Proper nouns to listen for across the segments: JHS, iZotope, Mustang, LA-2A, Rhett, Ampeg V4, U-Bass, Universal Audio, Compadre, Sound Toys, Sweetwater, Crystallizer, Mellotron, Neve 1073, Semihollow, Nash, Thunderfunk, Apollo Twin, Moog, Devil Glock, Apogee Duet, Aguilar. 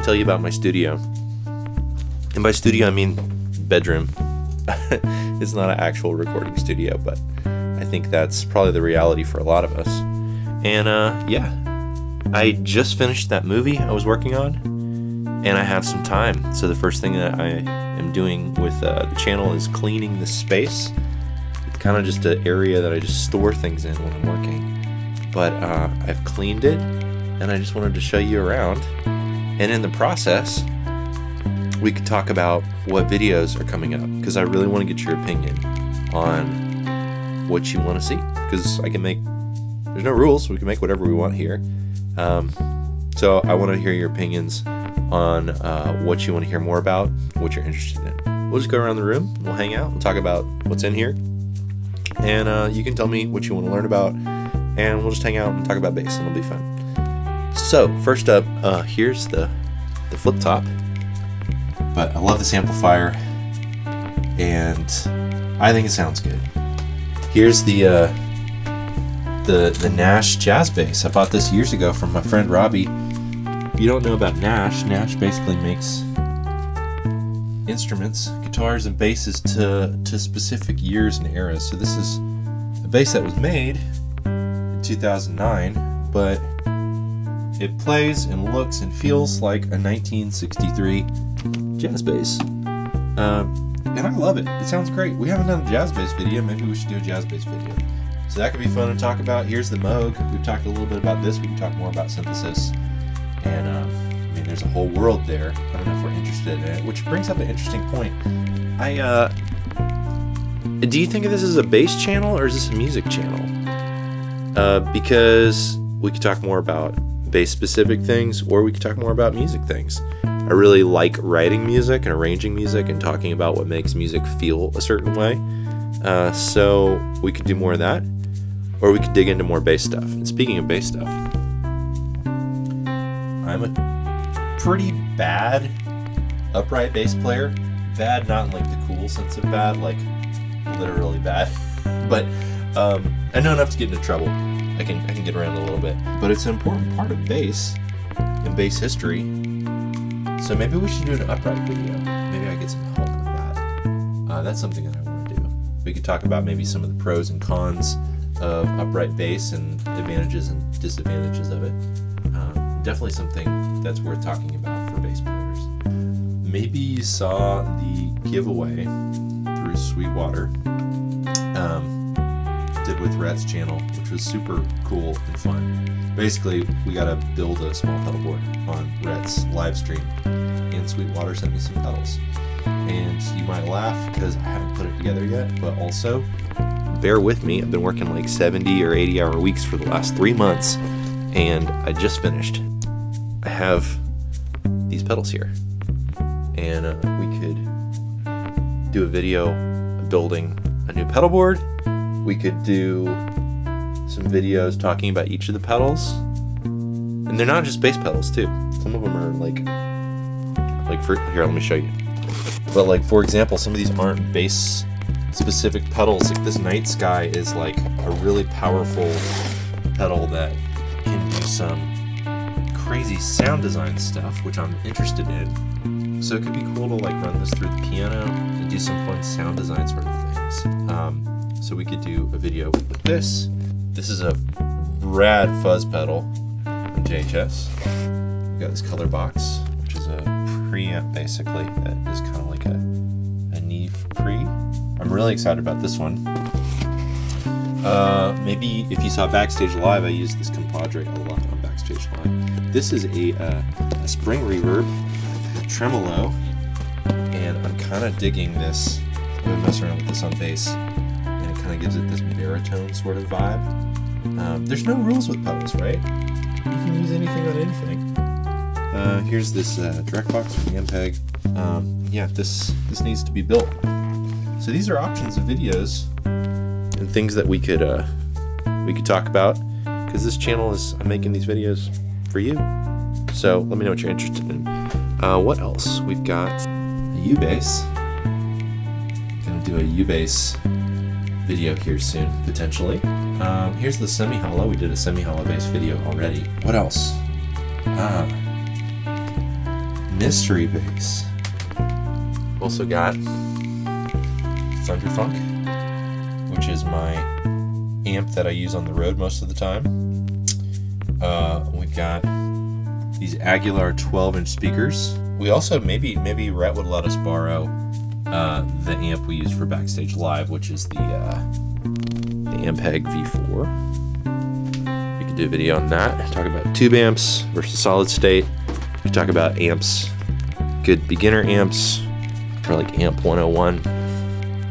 me tell you about my studio. And by studio, I mean bedroom. It's not an actual recording studio, but I think that's probably the reality for a lot of us. And yeah, I just finished that movie I was working on, and I have some time. So the first thing that I am doing with the channel is cleaning the space. It's kind of just an area that I just store things in when I'm working. But I've cleaned it, and I just wanted to show you around. And in the process, we could talk about what videos are coming up, because I really want to get your opinion on what you want to see, because I can make, there's no rules, we can make whatever we want here. So I want to hear your opinions on what you want to hear more about, what you're interested in. We'll just go around the room, we'll hang out, we'll talk about what's in here, and you can tell me what you want to learn about, and we'll just hang out and talk about bass, and it'll be fun. So first up, here's the flip top. But I love this amplifier, and I think it sounds good. Here's the Nash jazz bass. I bought this years ago from my friend Robbie. If you don't know about Nash, Nash basically makes instruments, guitars, and basses to specific years and eras. So this is a bass that was made in 2009, but it plays and looks and feels like a 1963 jazz bass, and I love it. It sounds great. We haven't done a jazz bass video. Maybe we should do a jazz bass video. So that could be fun to talk about. Here's the Moog. We've talked a little bit about this. We can talk more about synthesis, and I mean, there's a whole world there. I don't know if we're interested in it, which brings up an interesting point. Do you think of this as a bass channel or is this a music channel? Because we could talk more about bass specific things, or we could talk more about music things. I really like writing music and arranging music and talking about what makes music feel a certain way. So we could do more of that, or we could dig into more bass stuff. And speaking of bass stuff, I'm a pretty bad upright bass player. Bad, not in like the cool sense of bad, like literally bad. But I know enough to get into trouble. I can get around a little bit. But it's an important part of bass and bass history. So maybe we should do an upright video. Maybe I get some help with that. That's something that I want to do. We could talk about maybe some of the pros and cons of upright bass and advantages and disadvantages of it. Definitely something that's worth talking about for bass players. Maybe you saw the giveaway through Sweetwater did with Rhett's channel, which was super cool and fun. Basically, we got to build a small pedal board on Rhett's live stream, and Sweetwater sent me some pedals. And you might laugh because I haven't put it together yet, but also, bear with me, I've been working like 70 or 80 hour weeks for the last 3 months, and I just finished. I have these pedals here, and we could do a video of building a new pedal board. We could do some videos talking about each of the pedals, and they're not just bass pedals too. Some of them are like for here, let me show you. But like, for example, some of these aren't bass specific pedals. Like this Night Sky is like a really powerful pedal that can do some crazy sound design stuff, which I'm interested in. So it could be cool to like run this through the piano and do some fun sound design sort of things. So we could do a video with this. This is a rad fuzz pedal from JHS. We've got this color box, which is a preamp basically that is kind of like a Neve pre. I'm really excited about this one. Maybe if you saw Backstage Live, I used this Compadre a lot on Backstage Live. This is a spring reverb, a tremolo, and I'm kind of digging this. I'm gonna mess around with this on bass. Gives it this baritone sort of vibe. There's no rules with pedals, right? You can use anything on anything. Here's this direct box from the Ampeg. Yeah, this needs to be built. So these are options of videos and things that we could talk about, because this channel is, I'm making these videos for you. So let me know what you're interested in. What else? We've got a U-Bass. Gonna do a U-Bass video here soon, potentially. Here's the semi-hollow. We did a semi-hollow bass video already. What else? mystery bass. Also got Thunderfunk, which is my amp that I use on the road most of the time. We've got these Aguilar 12-inch speakers. We also, maybe Rhett would let us borrow the amp we use for Backstage Live, which is the Ampeg V4. We could do a video on that. Talk about tube amps versus solid state. We talk about amps, good beginner amps, or like Amp 101.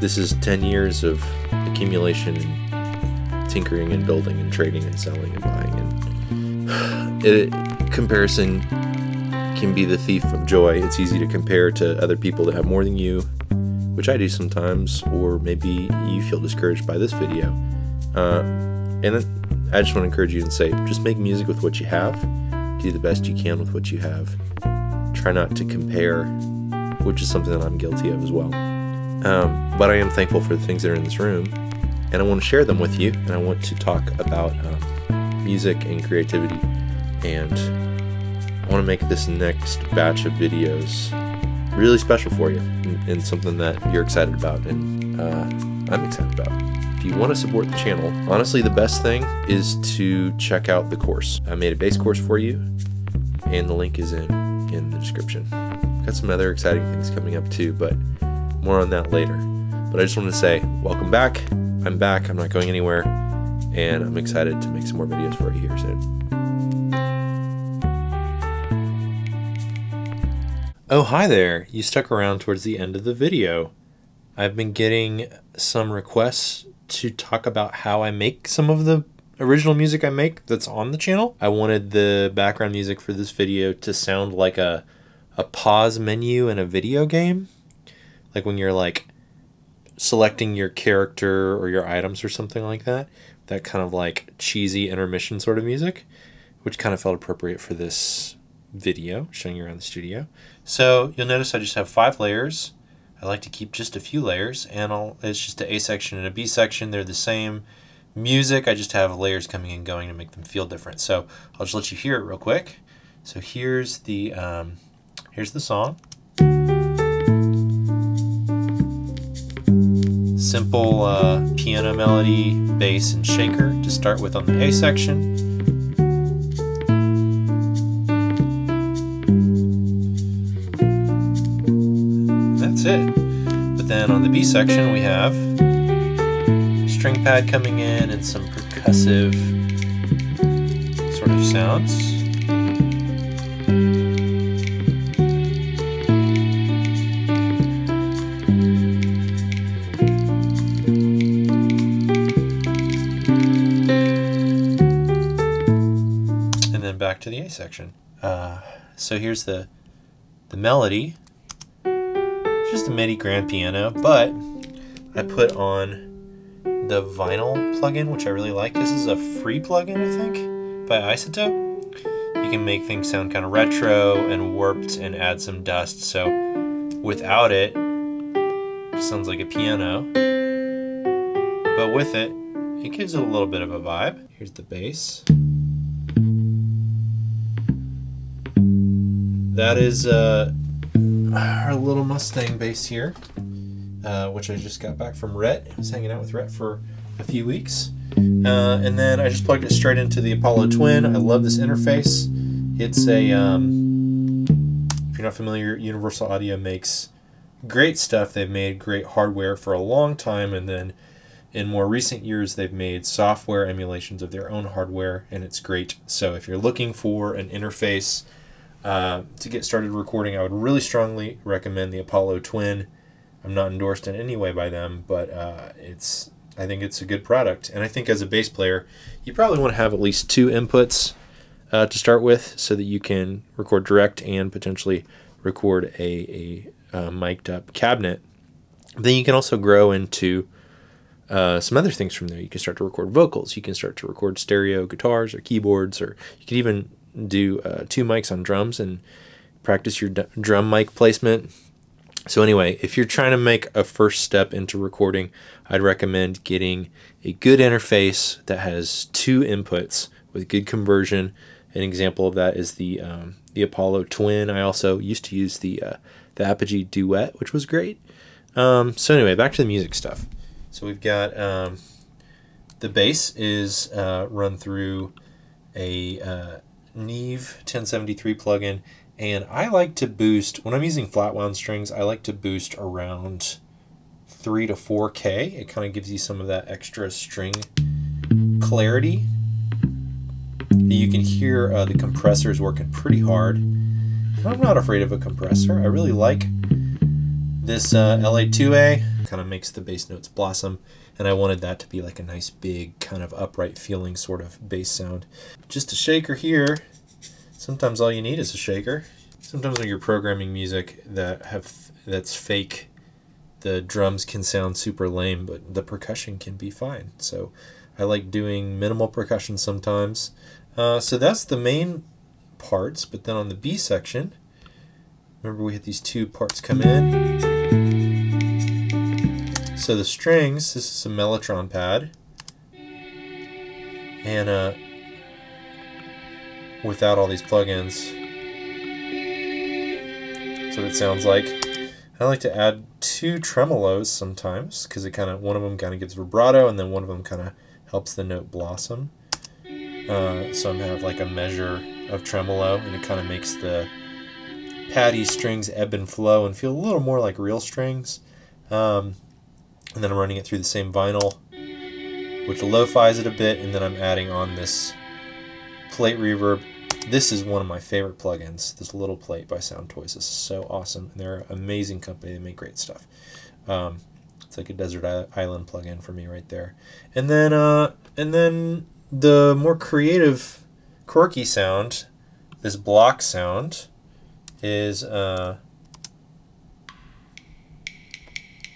This is 10 years of accumulation, tinkering and building and trading and selling and buying, and comparison can be the thief of joy. It's easy to compare to other people that have more than you, which I do sometimes, or maybe you feel discouraged by this video. And then I just want to encourage you and say, just make music with what you have. Do the best you can with what you have. Try not to compare, which is something that I'm guilty of as well. But I am thankful for the things that are in this room, and I want to share them with you, and I want to talk about music and creativity, and I want to make this next batch of videos really special for you, and something that you're excited about, and I'm excited about. If you want to support the channel, honestly, the best thing is to check out the course. I made a bass course for you, and the link is in the description. Got some other exciting things coming up too, but more on that later. But I just want to say, welcome back. I'm back, I'm not going anywhere, and I'm excited to make some more videos for you here soon. Oh, hi there. You stuck around towards the end of the video. I've been getting some requests to talk about how I make some of the original music I make that's on the channel. I wanted the background music for this video to sound like a pause menu in a video game. Like when you're like selecting your character or your items or something like that. That kind of like cheesy intermission sort of music, which kind of felt appropriate for this video, showing you around the studio. So you'll notice I just have 5 layers. I like to keep just a few layers, and it's just an A section and a B section. They're the same music. I just have layers coming and going to make them feel different. So I'll just let you hear it real quick. So here's the song. Simple piano melody, bass, and shaker to start with on the A section. It. But then on the B section we have string pad coming in and some percussive sort of sounds. And then back to the A section. So here's the melody. Just a MIDI grand piano, but I put on the vinyl plugin, which I really like. This is a free plugin, I think, by iZotope. You can make things sound kind of retro and warped and add some dust. So without it, it sounds like a piano, but with it, it gives it a little bit of a vibe. Here's the bass. That is our little Mustang bass here, which I just got back from Rhett. I was hanging out with Rhett for a few weeks. And then I just plugged it straight into the Apollo Twin. I love this interface. It's a, if you're not familiar, Universal Audio makes great stuff. They've made great hardware for a long time, and then in more recent years, they've made software emulations of their own hardware, and it's great. So if you're looking for an interface to get started recording, I would really strongly recommend the Apollo Twin. I'm not endorsed in any way by them, but I think it's a good product. And I think as a bass player, you probably want to have at least 2 inputs to start with, so that you can record direct and potentially record a mic'd up cabinet. Then you can also grow into some other things from there. You can start to record vocals. You can start to record stereo guitars or keyboards, or you could even do 2 mics on drums and practice your drum mic placement. So anyway, if you're trying to make a first step into recording, I'd recommend getting a good interface that has 2 inputs with good conversion. An example of that is the the Apollo Twin. I also used to use the Apogee Duet, which was great. So anyway, back to the music stuff. So we've got the bass is run through a Neve 1073 plugin, and I like to boost, when I'm using flat wound strings, I like to boost around 3 to 4K. It kind of gives you some of that extra string clarity. You can hear the compressors working pretty hard. I'm not afraid of a compressor. I really like this LA-2A. Kind of makes the bass notes blossom, and I wanted that to be like a nice big kind of upright feeling sort of bass sound. Just a shaker here. Sometimes all you need is a shaker. Sometimes when you're programming music that's fake, the drums can sound super lame, but the percussion can be fine. So I like doing minimal percussion sometimes. So that's the main parts, but then on the B section, remember we had these two parts come in. So the strings, this is a Mellotron pad, and without all these plugins, that's what it sounds like. I like to add two tremolos sometimes, because it kind of, one of them kind of gives vibrato, and then one of them kind of helps the note blossom. So I'm going to have like a measure of tremolo, and it kind of makes the patty strings ebb and flow and feel a little more like real strings. And then I'm running it through the same vinyl, which lo-fi's it a bit, and then I'm adding on this plate reverb. This is one of my favorite plugins, this little plate by Sound Toys. This is so awesome, and they're an amazing company. They make great stuff. It's like a desert island plugin for me right there. And then the more creative, quirky sound, this block sound, is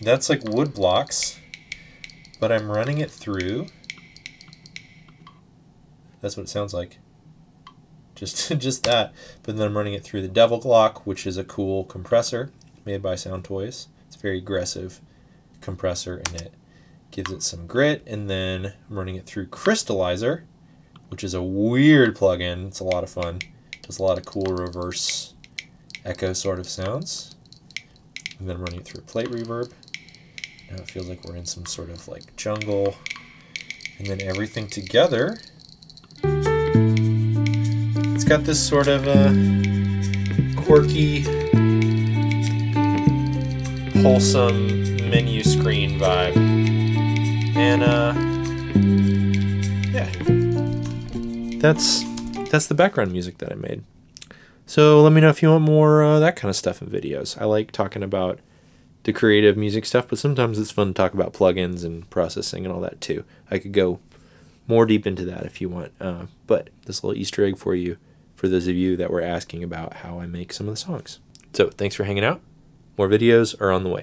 that's like wood blocks, but I'm running it through. That's what it sounds like. Just that. But then I'm running it through the Devil Glock, which is a cool compressor made by Sound Toys. It's a very aggressive compressor, and it gives it some grit. And then I'm running it through Crystallizer, which is a weird plugin. It's a lot of fun. Does a lot of cool reverse echo sort of sounds. And then I'm running it through plate reverb. Now it feels like we're in some sort of like jungle. And then everything together, it's got this sort of quirky, wholesome menu screen vibe, and yeah, that's the background music that I made. So let me know if you want more that kind of stuff in videos. I like talking about the creative music stuff, but sometimes it's fun to talk about plugins and processing and all that too. I could go more deep into that if you want, but this little Easter egg for you, for those of you that were asking about how I make some of the songs. So thanks for hanging out. More videos are on the way.